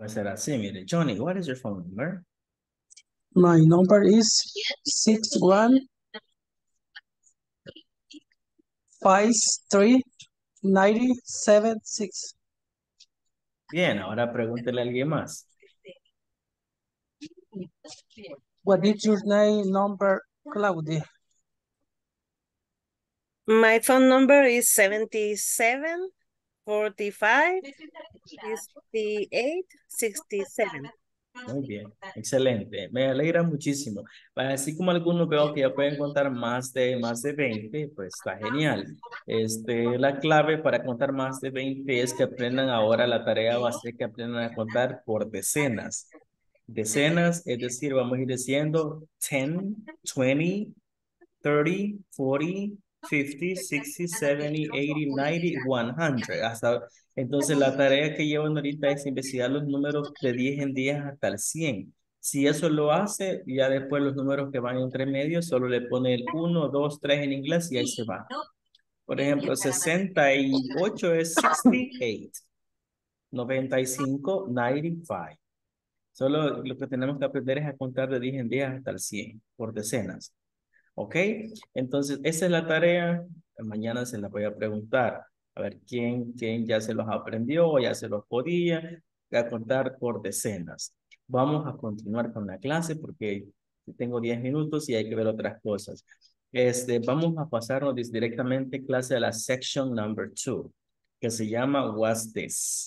Va a ser así, mire. Johnny, what is your phone number? My number is six one five three ninety seven six. Bien, ahora pregúntele a alguien más. What is your name number, Claudia? My phone number is seventy seven forty five sixty eight sixty seven. Muy bien, excelente. Me alegra muchísimo. Así como algunos veo que ya pueden contar más de, más de veinte, pues está genial. Este, la clave para contar más de veinte es que aprendan ahora, la tarea va a ser que aprendan a contar por decenas. Decenas, es decir, vamos a ir diciendo diez, veinte, treinta, cuarenta, cincuenta, sesenta, setenta, ochenta, noventa, cien. Hasta, entonces la tarea que llevan ahorita es investigar los números de diez en diez hasta el cien. Si eso lo hace, ya después los números que van entre medio, solo le pone el uno, dos, tres en inglés y ahí se va. Por ejemplo, sesenta y ocho es sesenta y ocho. noventa y cinco, noventa y cinco. Solo lo que tenemos que aprender es a contar de diez en diez hasta el cien, por decenas. ¿Ok? Entonces, esa es la tarea. Mañana se la voy a preguntar. A ver, ¿quién, quién ya se los aprendió o ya se los podía? A contar por decenas. Vamos a continuar con la clase porque tengo diez minutos y hay que ver otras cosas. Este, vamos a pasarnos directamente clase a la section number two, que se llama What's This?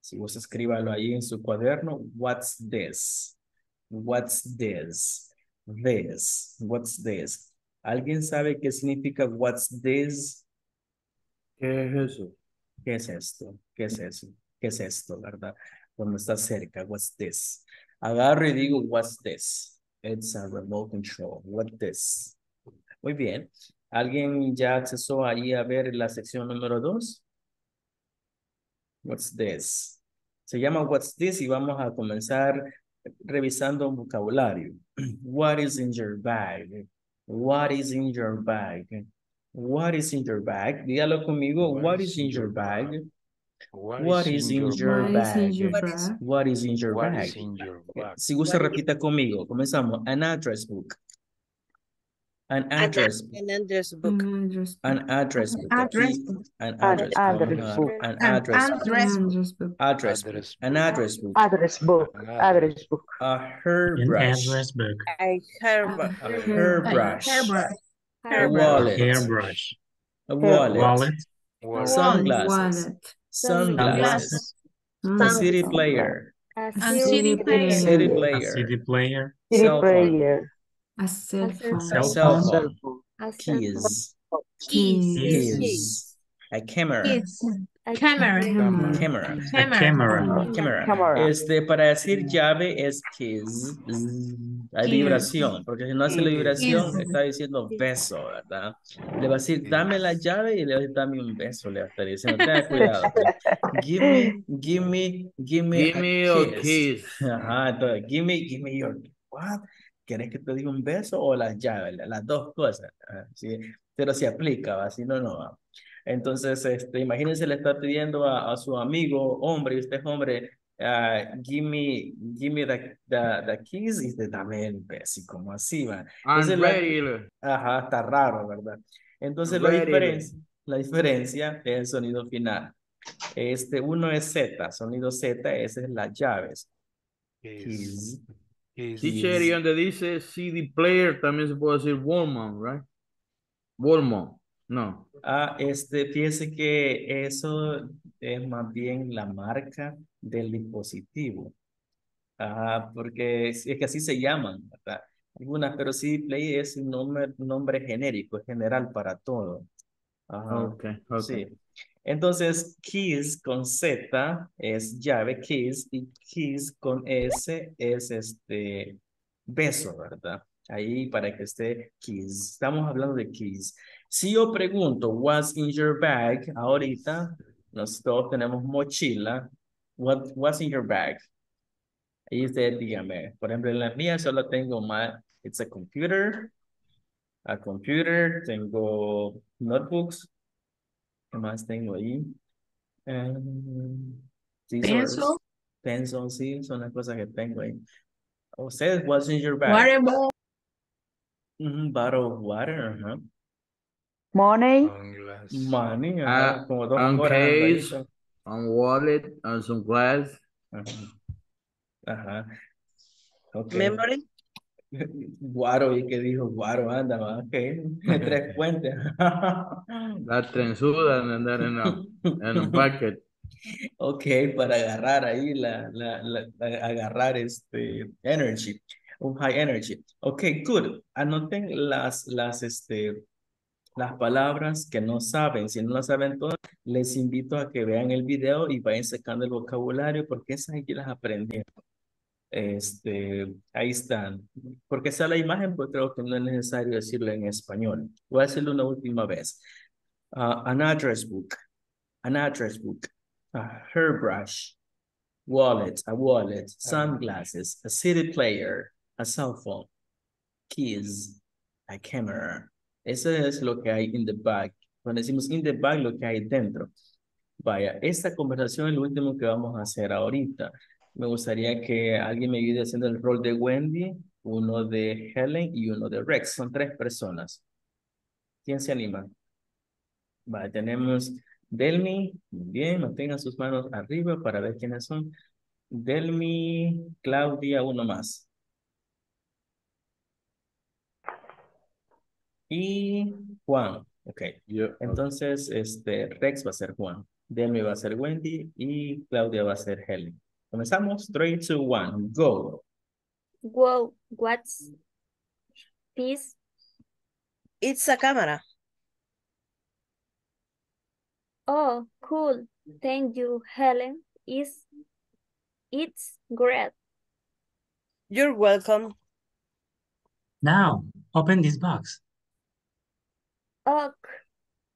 Si vos escríbalo ahí en su cuaderno, What's This? What's This? This. What's this? ¿Alguien sabe qué significa what's this? ¿Qué es eso? ¿Qué es esto? ¿Qué es eso? ¿Qué es esto? ¿Verdad? Cuando está cerca, what's this? Agarro y digo, what's this? It's a remote control. What's this? Muy bien. ¿Alguien ya accesó ahí a ver la sección número dos? What's this? Se llama what's this y vamos a comenzar revisando un vocabulario. What is in your bag? What is in your bag? What is in your bag? Dígalo conmigo. What, what is in your bag? bag? What, what is in your bag? What is in your bag? Si gusta, repita conmigo. Comenzamos. An address book. An address book. An address book. An address book. An address book. An address book. Address book. An address book. Address book. Address book. A hairbrush. A hairbrush. A hairbrush. A wallet. Hairbrush. A wallet. Sunglasses. Sunglasses. A city player. A city player. City player. City player. Cell phone. A cell phone. A cell phone. Keys. Keys. Keys. A camera. A camera. Camera. Camera. Camera. Camera. Este, para decir llave es keys. Hay vibración, porque si no hace la vibración, está diciendo beso, ¿verdad? Le va a decir, dame la llave y le va a decir, dame un beso. Le va a estar diciendo, tenga cuidado. Give me, give me, give me Give me your kiss. Ajá, entonces, give me, give me your kiss. What? ¿Querés que te diga un beso o las llaves? Las dos cosas, ¿sí? Pero se aplica, ¿va? Si no, no va. Entonces, este, imagínense, le está pidiendo a, a su amigo, hombre, y usted es hombre, uh, give me, give me the, the, the keys, y usted dame el beso, y como así, ¿va? Entonces, la, ajá, está raro, ¿verdad? Entonces, la diferencia, la diferencia es el sonido final. Este, uno es Z, sonido Z, esa es las llaves. Keys. Teacher, y donde dice C D player también se puede decir Walmart, right? Walmart, no. Ah, este, fíjese que eso es más bien la marca del dispositivo. Ah, porque es, es que así se llaman, ¿verdad? Algunas, pero C D player es un nombre, nombre genérico, es general para todo. Ajá, okay, okay. Sí. Entonces, keys con Z es llave, keys, y keys con S es este beso, ¿verdad? Ahí para que esté keys. Estamos hablando de keys. Si yo pregunto, what's in your bag? Ahorita, nosotros tenemos mochila. What, what's in your bag? Ahí usted dígame. Por ejemplo, en la mía solo tengo my, it's a computer, a computer, tengo notebooks. ¿Qué más tengo ahí? Um, sí, pencil. Pencil, sí, son las cosas que tengo ahí. Ustedes, what's in your bag? Water bottle. Mm-hmm, bottle of water, ajá. Uh-huh. Money. Money, ajá. Uh, Como dos and case, and wallet, and some glass. Ajá. Uh-huh. Uh-huh. Okay. Memory. Guaro, y que dijo Guaro, anda, más que okay. Tres puentes. La trenzuda de andar en, la, en un paquete. Ok, para agarrar ahí, la, la, la, la agarrar este energy, un high energy. Ok, good. Anoten las, las, este, las palabras que no saben. Si no las saben todas, les invito a que vean el video y vayan sacando el vocabulario porque esas hay que las aprendieron. Este, ahí están. Porque está la imagen, pues creo que no es necesario decirlo en español. Voy a hacerlo una última vez. Uh, an address book. An address book. A hairbrush. Wallet. A wallet. Sunglasses. A city player. A cell phone. Keys. A camera. Eso es lo que hay in the bag. Cuando decimos in the bag, lo que hay dentro. Vaya, esta conversación es lo último que vamos a hacer ahorita. Me gustaría que alguien me ayude haciendo el rol de Wendy, uno de Helen y uno de Rex. Son tres personas. ¿Quién se anima? Vale, tenemos Delmi. Bien, mantengan sus manos arriba para ver quiénes son. Delmi, Claudia, uno más. Y Juan. Ok. Yeah. Entonces, este, Rex va a ser Juan. Delmi va a ser Wendy y Claudia va a ser Helen. Comenzamos. three, two, one, go. Whoa, what's this? It's a camera. Oh, cool. Thank you, Helen. It's, it's great. You're welcome. Now, open this box. Oh,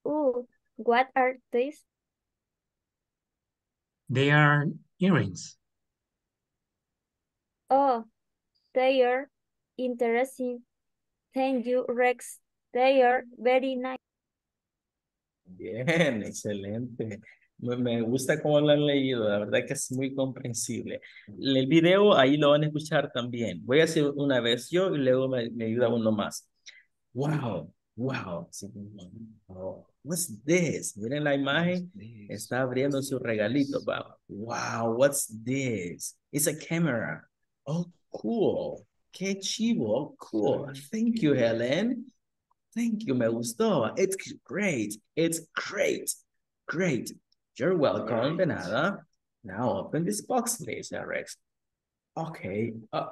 ooh, what are these? They are earrings. Oh, they are interesting. Thank you, Rex. They are very nice. Bien, excelente. Me, me gusta cómo lo han leído, la verdad que es muy comprensible. El video ahí lo van a escuchar también. Voy a hacer una vez yo y luego me, me ayuda uno más. Wow, wow. Oh, what's this? Miren la imagen. Está abriendo su regalito. Wow, wow, what's this? It's a camera. Oh, cool. Qué chivo. Cool. Thank you, Helen. Thank you. Me gustó. It's great. It's great. Great. You're welcome, right. De nada. Now open this box, please, Rex. Okay. Uh,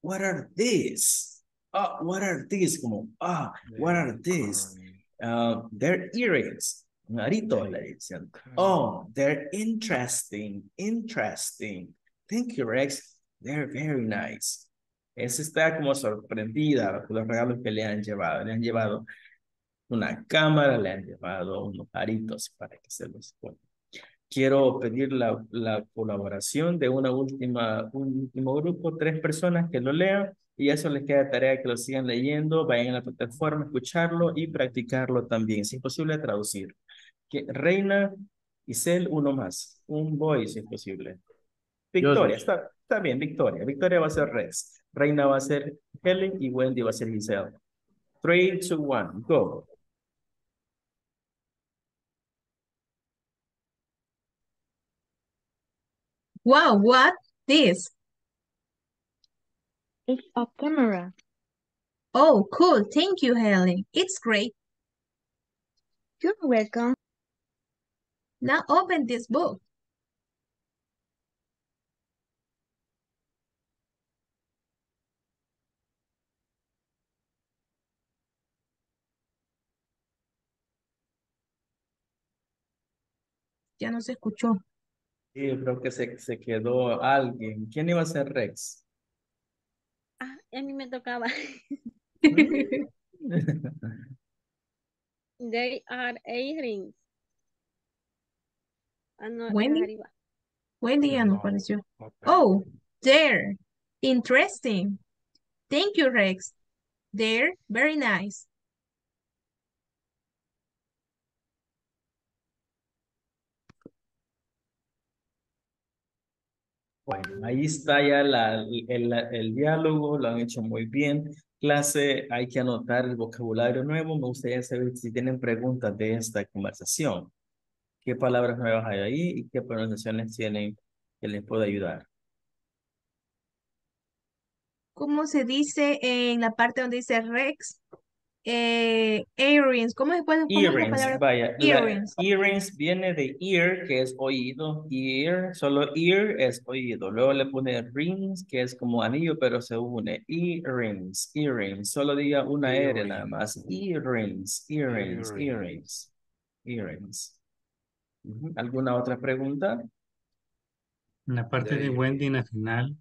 what are these? Uh, what are these? Como, ah, uh, what are these? Uh, they're earrings. Narito, le dicen. Oh, they're interesting. Interesting. Thank you, Rex. They're very nice. Esa está como sorprendida por los regalos que le han llevado. Le han llevado una cámara, le han llevado unos aritos para que se los ponga. Quiero pedir la, la colaboración de una última, un último grupo, tres personas que lo lean y eso les queda tarea que lo sigan leyendo, vayan a la plataforma, escucharlo y practicarlo también. Si es posible, traducir. Que Reina, Isel, uno más. Un boy, si es posible. Victoria, está, está bien, Victoria. Victoria va a ser Rex. Reina va a ser Helen y Wendy va a ser Giselle. three, two, one, go. Wow, what this? It's a camera. Oh, cool. Thank you, Helen. It's great. You're welcome. Now open this book. Ya no se escuchó. Sí, creo que se, se quedó alguien. ¿Quién iba a ser Rex? Ah, a mí me tocaba. They are earrings. Ah, no, Wendy. Wendy ya no apareció. Okay. Oh, they're interesting. Thank you, Rex. They're very nice. Bueno, ahí está ya la, el, el diálogo, lo han hecho muy bien. Clase, hay que anotar el vocabulario nuevo. Me gustaría saber si tienen preguntas de esta conversación. ¿Qué palabras nuevas hay ahí y qué pronunciaciones tienen que les pueda ayudar? ¿Cómo se dice en la parte donde dice Rex? Eh, earrings, ¿cómo se puede earrings, la vaya, earrings. La, earrings viene de ear, que es oído, ear, solo ear es oído, luego le pone rings, que es como anillo, pero se une, earrings, earrings, solo diga una earrings. R nada más, earrings, earrings, earrings, earrings, earrings. Uh-huh. ¿Alguna otra pregunta? En la parte de, de Wendy en la final.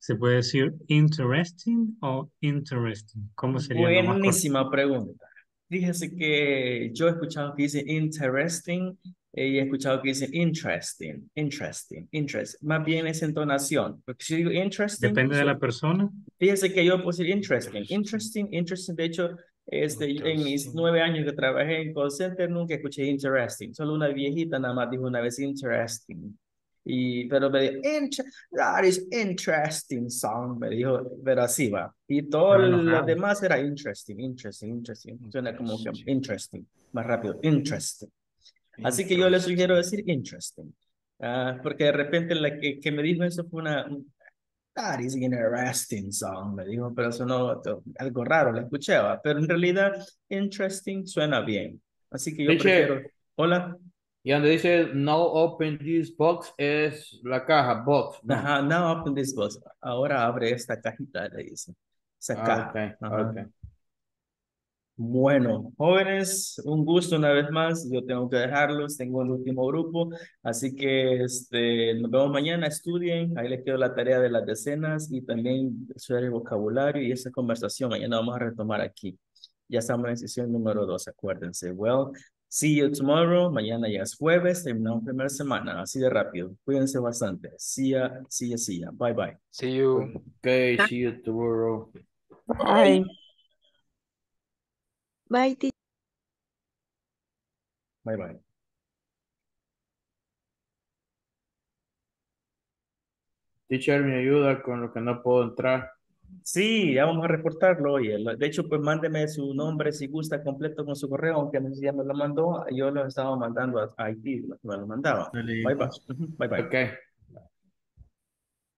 ¿Se puede decir interesting o interesting? ¿Cómo sería? Buenísima pregunta. Fíjese que yo he escuchado que dice interesting y he escuchado que dice interesting, interesting, interesting. Más bien es entonación. Porque si digo interesting... Depende de la persona. Fíjese que yo puedo decir interesting, interesting, interesting. De hecho, este, interesting. En mis nueve años que trabajé en call center nunca escuché interesting. Solo una viejita nada más dijo una vez interesting. Y, pero me dijo, that is interesting song, me dijo, pero así va. Y todo no, no, no. lo demás era interesting, interesting, interesting. Suena como que interesting, más rápido, interesting. Así que yo le sugiero decir interesting. Uh, porque de repente la que, que me dijo eso fue una, that is interesting song, me dijo, pero sonó algo raro, la escuchaba. Pero en realidad, interesting suena bien. Así que yo Dice, prefiero, hola. Y donde dice, now open this box, es la caja, box. ¿No? Ajá, now open this box. Ahora abre esta cajita, le dice. Esa ah, caja. Okay, okay. Bueno, jóvenes, un gusto una vez más. Yo tengo que dejarlos, tengo el último grupo. Así que este, nos vemos mañana, estudien. Ahí les quedo la tarea de las decenas y también estudiar el vocabulario y esa conversación. Mañana vamos a retomar aquí. Ya estamos en sesión número dos, acuérdense. Well, see you tomorrow. Mañana ya es jueves. Terminamos primera semana. Así de rápido. Cuídense bastante. See ya, see ya, see ya. Bye, bye. See you. Okay, see you tomorrow. Bye. Bye. Bye. Bye-bye. Teacher, me ayuda con lo que no puedo entrar. Sí, ya vamos a reportarlo. Y de hecho, pues mándeme su nombre si gusta completo con su correo, aunque no sé si ya me lo mandó. Yo lo estaba mandando a I T, me lo mandaba. Bye bye. Bye bye. Okay.